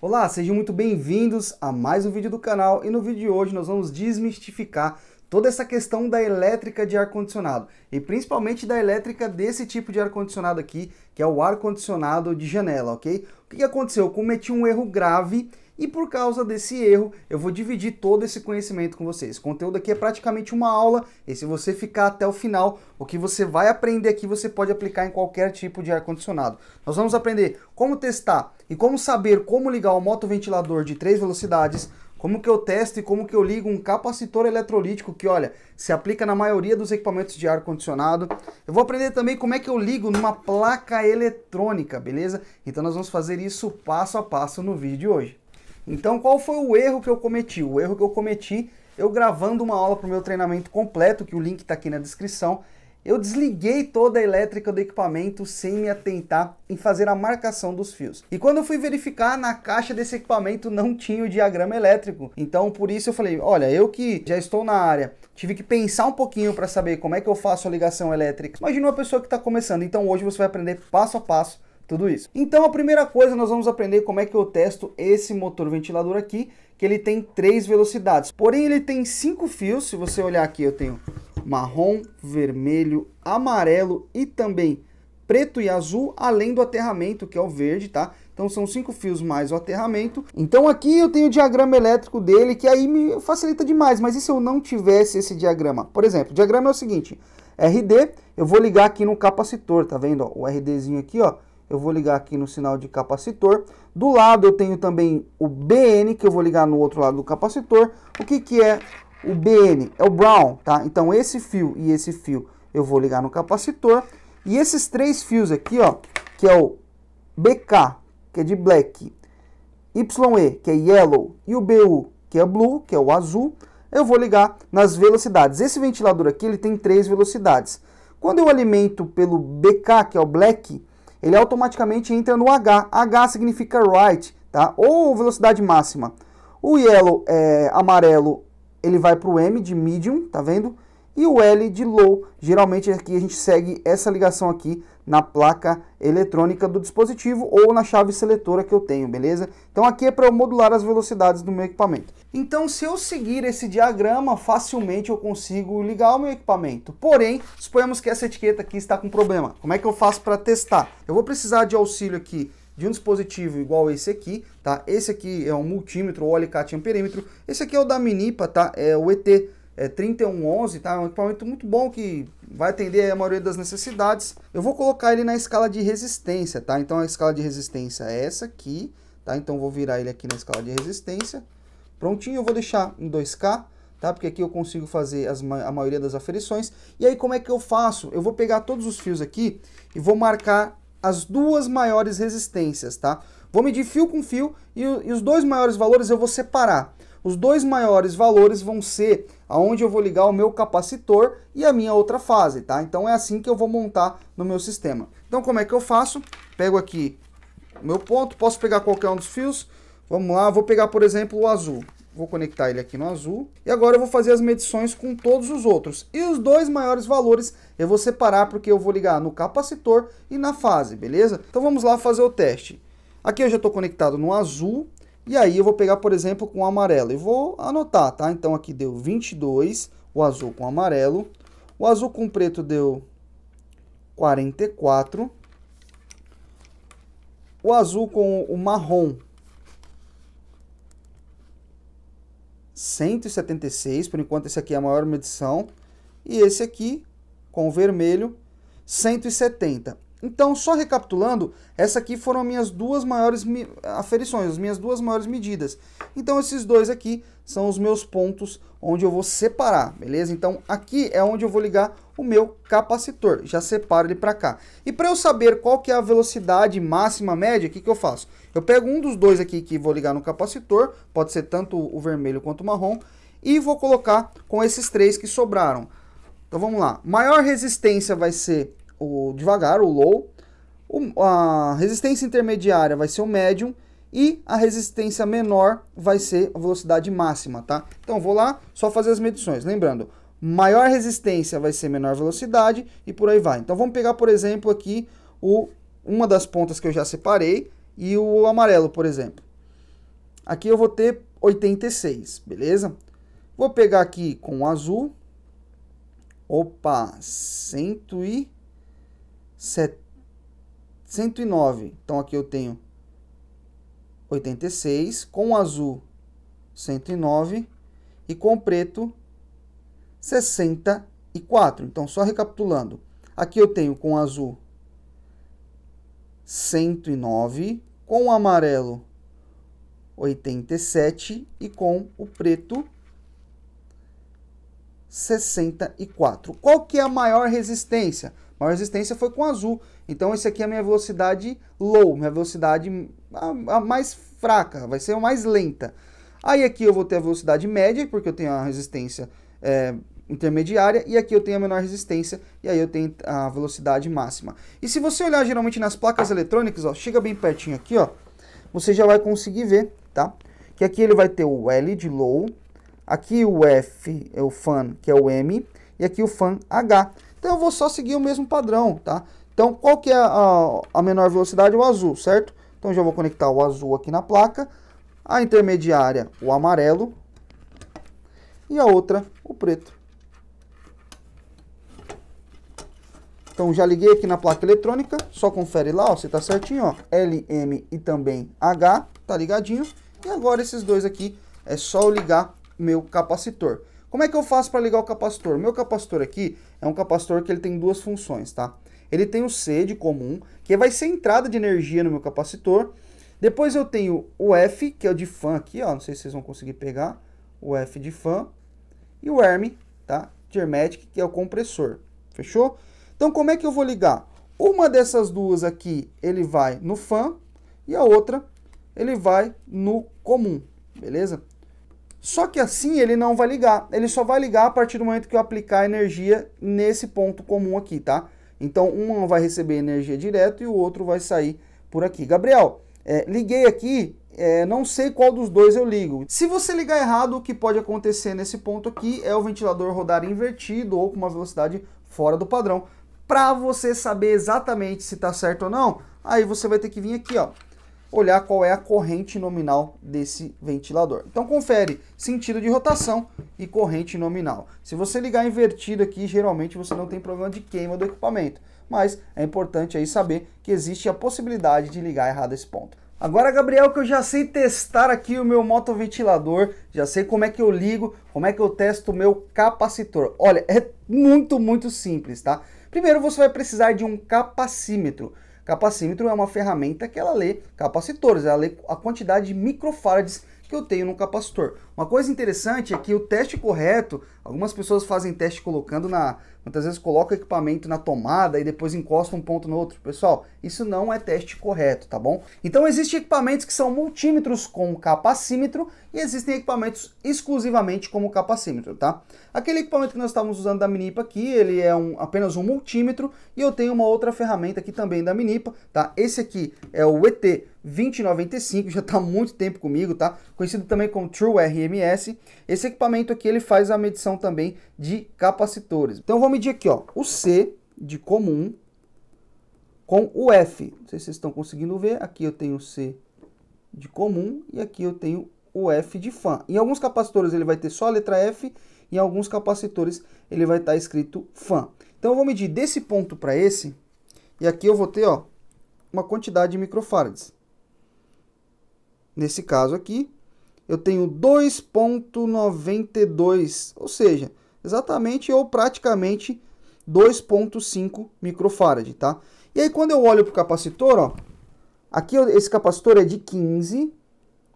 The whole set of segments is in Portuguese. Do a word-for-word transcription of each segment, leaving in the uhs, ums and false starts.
Olá, sejam muito bem-vindos a mais um vídeo do canal, e no vídeo de hoje nós vamos desmistificar toda essa questão da elétrica de ar-condicionado, e principalmente da elétrica desse tipo de ar-condicionado aqui, que é o ar-condicionado de janela, ok? O que aconteceu? Eu cometi um erro grave, e por causa desse erro eu vou dividir todo esse conhecimento com vocês. O conteúdo aqui é praticamente uma aula, e se você ficar até o final, o que você vai aprender aqui você pode aplicar em qualquer tipo de ar-condicionado. Nós vamos aprender como testar e como saber como ligar um motoventilador de três velocidades, como que eu testo e como que eu ligo um capacitor eletrolítico que, olha, se aplica na maioria dos equipamentos de ar-condicionado. Eu vou aprender também como é que eu ligo numa placa eletrônica, beleza? Então nós vamos fazer isso passo a passo no vídeo de hoje. Então qual foi o erro que eu cometi? O erro que eu cometi, eu gravando uma aula para o meu treinamento completo, que o link está aqui na descrição, eu desliguei toda a elétrica do equipamento sem me atentar em fazer a marcação dos fios. E quando eu fui verificar, na caixa desse equipamento não tinha o diagrama elétrico. Então por isso eu falei, olha, eu que já estou na área, tive que pensar um pouquinho para saber como é que eu faço a ligação elétrica. Imagina uma pessoa que está começando, então hoje você vai aprender passo a passo tudo isso. Então a primeira coisa, nós vamos aprender como é que eu testo esse motor ventilador aqui, que ele tem três velocidades. Porém ele tem cinco fios, se você olhar aqui eu tenho marrom, vermelho, amarelo e também preto e azul, além do aterramento, que é o verde, tá? Então são cinco fios mais o aterramento. Então aqui eu tenho o diagrama elétrico dele, que aí me facilita demais, mas e se eu não tivesse esse diagrama? Por exemplo, o diagrama é o seguinte, R D, eu vou ligar aqui no capacitor, tá vendo? Ó, o RDzinho aqui, ó, eu vou ligar aqui no sinal de capacitor. Do lado eu tenho também o B N, que eu vou ligar no outro lado do capacitor. O que que é o B N? É o brown, tá? Então esse fio e esse fio eu vou ligar no capacitor. E esses três fios aqui, ó, que é o B K, que é de black, Y E, que é yellow, e o B U, que é blue, que é o azul, eu vou ligar nas velocidades. Esse ventilador aqui, ele tem três velocidades. Quando eu alimento pelo B K, que é o black, ele automaticamente entra no H. H significa right, tá? Ou velocidade máxima. O yellow é amarelo, ele vai para o M de medium, tá vendo? E o L de low. Geralmente aqui a gente segue essa ligação aqui na placa eletrônica do dispositivo ou na chave seletora que eu tenho, beleza? Então aqui é para eu modular as velocidades do meu equipamento. Então se eu seguir esse diagrama, facilmente eu consigo ligar o meu equipamento. Porém, suponhamos que essa etiqueta aqui está com problema. Como é que eu faço para testar? Eu vou precisar de auxílio aqui de um dispositivo igual esse aqui, tá? Esse aqui é um multímetro ou alicate amperímetro. Esse aqui é o da Minipa, tá? É o E T trinta e um onze, tá? É um equipamento muito bom que vai atender a maioria das necessidades. Eu vou colocar ele na escala de resistência, tá? Então a escala de resistência é essa aqui, tá? Então vou virar ele aqui na escala de resistência. Prontinho, eu vou deixar em dois K, tá? Porque aqui eu consigo fazer as ma a maioria das aferições. E aí como é que eu faço? Eu vou pegar todos os fios aqui e vou marcar as duas maiores resistências, tá? Vou medir fio com fio e, e os dois maiores valores eu vou separar. Os dois maiores valores vão ser aonde eu vou ligar o meu capacitor e a minha outra fase, tá? Então é assim que eu vou montar no meu sistema. Então como é que eu faço? Pego aqui o meu ponto, posso pegar qualquer um dos fios. Vamos lá, vou pegar por exemplo o azul. Vou conectar ele aqui no azul. E agora eu vou fazer as medições com todos os outros. E os dois maiores valores eu vou separar, porque eu vou ligar no capacitor e na fase, beleza? Então vamos lá fazer o teste. Aqui eu já estou conectado no azul. E aí eu vou pegar, por exemplo, com o amarelo. E vou anotar, tá? Então aqui deu vinte e dois, o azul com o amarelo. O azul com o preto deu quarenta e quatro. O azul com o marrom, cento e setenta e seis, por enquanto esse aqui é a maior medição, e esse aqui, com o vermelho, cento e setenta. Então, só recapitulando, essa aqui foram as minhas duas maiores aferições, as minhas duas maiores medidas. Então, esses dois aqui são os meus pontos onde eu vou separar, beleza? Então, aqui é onde eu vou ligar o meu capacitor, já separo ele para cá. E para eu saber qual que é a velocidade máxima média, o que que eu faço? Eu pego um dos dois aqui que vou ligar no capacitor, pode ser tanto o vermelho quanto o marrom, e vou colocar com esses três que sobraram. Então vamos lá, maior resistência vai ser o devagar, o low, o, a resistência intermediária vai ser o medium, e a resistência menor vai ser a velocidade máxima, tá? Então vou lá, só fazer as medições, lembrando, maior resistência vai ser menor velocidade e por aí vai. Então vamos pegar, por exemplo, aqui o, uma das pontas que eu já separei, e o amarelo, por exemplo. Aqui eu vou ter oitenta e seis, beleza? Vou pegar aqui com o azul. Opa, cento e sete, cento e nove. Então, aqui eu tenho oitenta e seis. Com o azul, cento e nove. E com o preto, sessenta e quatro. Então, só recapitulando. Aqui eu tenho com o azul, cento e nove. Com o amarelo, oitenta e sete. E com o preto, sessenta e quatro. Qual que é a maior resistência? A maior resistência foi com azul. Então, esse aqui é a minha velocidade low, minha velocidade a, a mais fraca, vai ser a mais lenta. Aí aqui eu vou ter a velocidade média, porque eu tenho a resistência é, intermediária, e aqui eu tenho a menor resistência, e aí eu tenho a velocidade máxima. E se você olhar geralmente nas placas eletrônicas, ó, chega bem pertinho aqui, ó, você já vai conseguir ver, tá? Que aqui ele vai ter o L de low, aqui o F é o fan, que é o M, e aqui o fan H. Então, eu vou só seguir o mesmo padrão, tá? Então, qual que é a, a menor velocidade? O azul, certo? Então, já vou conectar o azul aqui na placa, a intermediária, o amarelo, e a outra, o preto. Então, já liguei aqui na placa eletrônica, só confere lá, ó, se tá certinho, ó, L, M e também H, tá ligadinho. E agora, esses dois aqui, é só eu ligar meu capacitor. Como é que eu faço para ligar o capacitor? Meu capacitor aqui é um capacitor que ele tem duas funções, tá? Ele tem o C de comum, que vai ser a entrada de energia no meu capacitor. Depois eu tenho o F, que é o de fan aqui, ó, não sei se vocês vão conseguir pegar, o F de fan, e o E R M, tá? De hermética, que é o compressor. Fechou? Então, como é que eu vou ligar? Uma dessas duas aqui, ele vai no fan, e a outra, ele vai no comum, beleza? Só que assim ele não vai ligar, ele só vai ligar a partir do momento que eu aplicar energia nesse ponto comum aqui, tá? Então, um vai receber energia direto e o outro vai sair por aqui. Gabriel, é, liguei aqui, é, não sei qual dos dois eu ligo. Se você ligar errado, o que pode acontecer nesse ponto aqui é o ventilador rodar invertido ou com uma velocidade fora do padrão. Para você saber exatamente se está certo ou não, aí você vai ter que vir aqui, ó, olhar qual é a corrente nominal desse ventilador. Então, confere sentido de rotação e corrente nominal. Se você ligar invertido aqui, geralmente você não tem problema de queima do equipamento, mas é importante aí saber que existe a possibilidade de ligar errado esse ponto. Agora, Gabriel, que eu já sei testar aqui o meu motoventilador, já sei como é que eu ligo, como é que eu testo o meu capacitor. Olha, é muito, muito simples, tá? Primeiro, você vai precisar de um capacímetro. Capacímetro é uma ferramenta que ela lê capacitores, ela lê a quantidade de microfarads que eu tenho no capacitor. Uma coisa interessante é que o teste correto, algumas pessoas fazem teste colocando na... Muitas vezes coloca equipamento na tomada e depois encosta um ponto no outro. Pessoal, isso não é teste correto, tá bom? Então, existem equipamentos que são multímetros com capacímetro e existem equipamentos exclusivamente como capacímetro, tá? Aquele equipamento que nós estávamos usando da Minipa aqui, ele é um, apenas um multímetro, e eu tenho uma outra ferramenta aqui também da Minipa, tá? Esse aqui é o E T dois mil e noventa e cinco, já está há muito tempo comigo, tá? Conhecido também como True R M. Esse equipamento aqui, ele faz a medição também de capacitores. Então, eu vou medir aqui, ó, o C de comum com o F. Não sei se vocês estão conseguindo ver. Aqui eu tenho o C de comum e aqui eu tenho o F de fan. Em alguns capacitores ele vai ter só a letra F, em alguns capacitores ele vai estar escrito fan. Então, eu vou medir desse ponto para esse, e aqui eu vou ter, ó, uma quantidade de microfarads. Nesse caso aqui, eu tenho dois vírgula noventa e dois, ou seja, exatamente ou praticamente dois vírgula cinco microfarad, tá? E aí, quando eu olho para o capacitor, ó, aqui esse capacitor é de quinze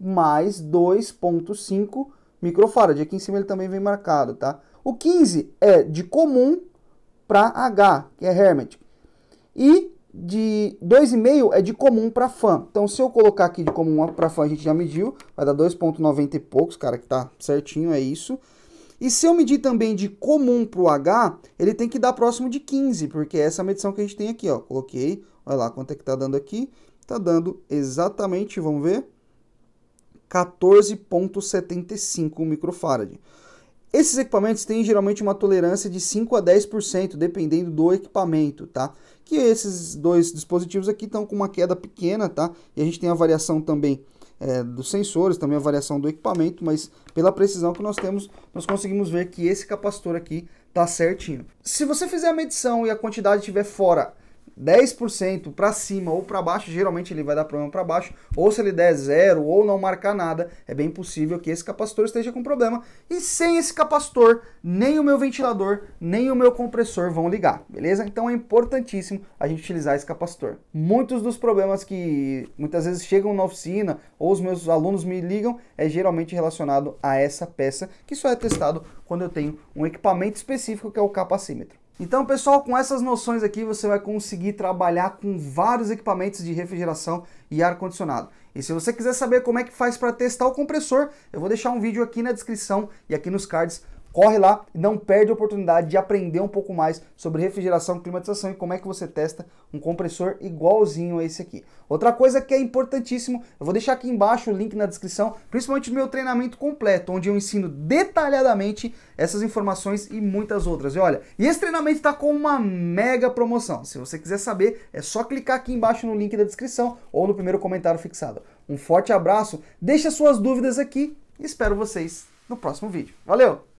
mais dois vírgula cinco microfarad. Aqui em cima ele também vem marcado, tá? O quinze é de comum para H, que é hermético, e de dois vírgula cinco é de comum para fan. Então, se eu colocar aqui de comum para fan, a gente já mediu, vai dar dois vírgula noventa e poucos, cara, que tá certinho, é isso. E se eu medir também de comum para o H, ele tem que dar próximo de quinze, porque é essa medição que a gente tem aqui, ó. Coloquei, olha lá quanto é que tá dando aqui. Tá dando exatamente, vamos ver, quatorze vírgula setenta e cinco microfarad. Esses equipamentos têm geralmente uma tolerância de cinco a dez por cento, dependendo do equipamento, tá? Que esses dois dispositivos aqui estão com uma queda pequena, tá? E a gente tem a variação também é, dos sensores, também a variação do equipamento, mas pela precisão que nós temos, nós conseguimos ver que esse capacitor aqui está certinho. Se você fizer a medição e a quantidade estiver fora dez por cento para cima ou para baixo, geralmente ele vai dar problema para baixo, ou se ele der zero ou não marcar nada, é bem possível que esse capacitor esteja com problema. E sem esse capacitor, nem o meu ventilador, nem o meu compressor vão ligar, beleza? Então é importantíssimo a gente utilizar esse capacitor. Muitos dos problemas que muitas vezes chegam na oficina ou os meus alunos me ligam é geralmente relacionado a essa peça, que só é testado quando eu tenho um equipamento específico, que é o capacímetro. Então, pessoal, com essas noções aqui você vai conseguir trabalhar com vários equipamentos de refrigeração e ar-condicionado. E se você quiser saber como é que faz para testar o compressor, eu vou deixar um vídeo aqui na descrição e aqui nos cards. Corre lá e não perde a oportunidade de aprender um pouco mais sobre refrigeração, climatização e como é que você testa um compressor igualzinho a esse aqui. Outra coisa que é importantíssimo, eu vou deixar aqui embaixo o link na descrição, principalmente do meu treinamento completo, onde eu ensino detalhadamente essas informações e muitas outras. E olha, e esse treinamento está com uma mega promoção. Se você quiser saber, é só clicar aqui embaixo no link da descrição ou no primeiro comentário fixado. Um forte abraço, deixa suas dúvidas aqui e espero vocês no próximo vídeo. Valeu!